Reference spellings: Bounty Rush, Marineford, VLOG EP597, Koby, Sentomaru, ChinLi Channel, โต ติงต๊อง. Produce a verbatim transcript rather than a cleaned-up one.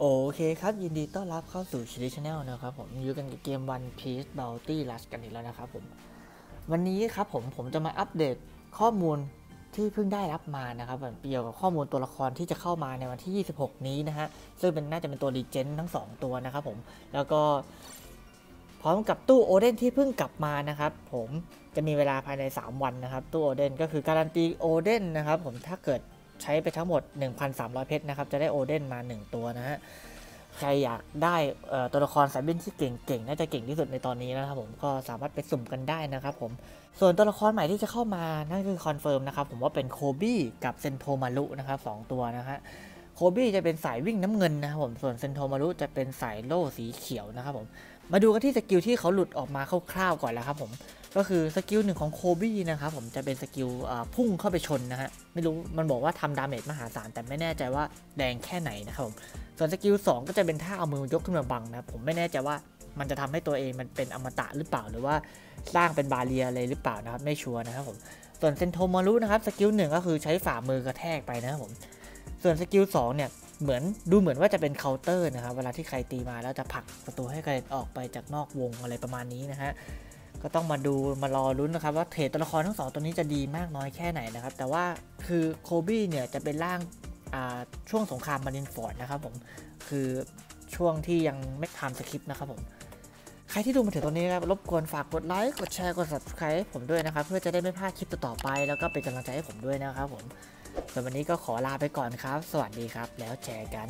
โอเคครับยินดีต้อนรับเข้าสู่ชีวิตชาแนลนะครับผมอยู่กันกับเกม One Piece Bounty Rush กันอีกแล้วนะครับผมวันนี้ครับผมผมจะมาอัปเดตข้อมูลที่เพิ่งได้รับมานะครับเกี่ยวกับข้อมูลตัวละครที่จะเข้ามาในวันที่ยี่สิบหกนี้นะฮะซึ่งเป็นน่าจะเป็นตัวรีเจนทั้งสองตัวนะครับผมแล้วก็พร้อมกับตู้โอเดนที่เพิ่งกลับมานะครับผมจะมีเวลาภายในสามวันนะครับตู้โอเดนก็คือการันตีโอเดนนะครับผมถ้าเกิดใช้ไปทั้งหมด หนึ่งพันสามร้อย เพชรนะครับจะได้โอเดนมาหนึ่งตัวนะฮะใครอยากได้ตัวละครสายบินที่เก่งๆน่าจะเก่งที่สุดในตอนนี้นะครับผมก็สามารถไปสุ่มกันได้นะครับผมส่วนตัวละครใหม่ที่จะเข้ามานั่นคือคอนเฟิร์มนะครับผมว่าเป็นโคบี้กับเซนโทมารุนะครับสองตัวนะฮะโคบี้จะเป็นสายวิ่งน้ำเงินนะครับผมส่วนเซนโทมารุจะเป็นสายโล่สีเขียวนะครับผมมาดูกันที่สกิลที่เขาหลุดออกมาคร่าวๆก่อนแล้วครับผมก็คือสกิลหนึ่งของโคบี้นะครับผมจะเป็นสกิลพุ่งเข้าไปชนนะฮะไม่รู้มันบอกว่าทำดาเมจมหาศาลแต่ไม่แน่ใจว่าแดงแค่ไหนนะครับผมส่วนสกิลสองก็จะเป็นท่าเอามือยกขึ้นมาบังนะผมไม่แน่ใจว่ามันจะทำให้ตัวเองมันเป็นอมตะหรือเปล่าหรือว่าสร้างเป็นบาเรียอะไรหรือเปล่านะครับไม่ชัวร์นะครับผมส่วนเซนโทมารุนะครับสกิลหนึ่งก็คือใช้ฝ่ามือกระแทกไปนะครับผมส่วนสกิลสองเนี่ยเหมือนดูเหมือนว่าจะเป็นเคาน์เตอร์นะครับเวลาที่ใครตีมาแล้วจะผลักประตูให้ใครออกไปจากนอกวงอะไรประมาณนี้นะฮะก็ต้องมาดูมารอลุ้นนะครับว่าเทรดตัวละครทั้งสองตัวนี้จะดีมากน้อยแค่ไหนนะครับแต่ว่าคือโคบี้เนี่ยจะเป็นร่างช่วงสงครามมารินฟอร์ดนะครับผมคือช่วงที่ยังไม่ทำสคริปต์นะครับผมใครที่ดูมาถึงตรงนี้ครับรบกวนฝากกดไลค์กดแชร์กด ซับสไครบ์ ผมด้วยนะครับเพื่อจะได้ไม่พลาดคลิปต่อไปแล้วก็เป็นกำลังใจให้ผมด้วยนะครับผมส่วนวันนี้ก็ขอลาไปก่อนครับสวัสดีครับแล้วแชร์กัน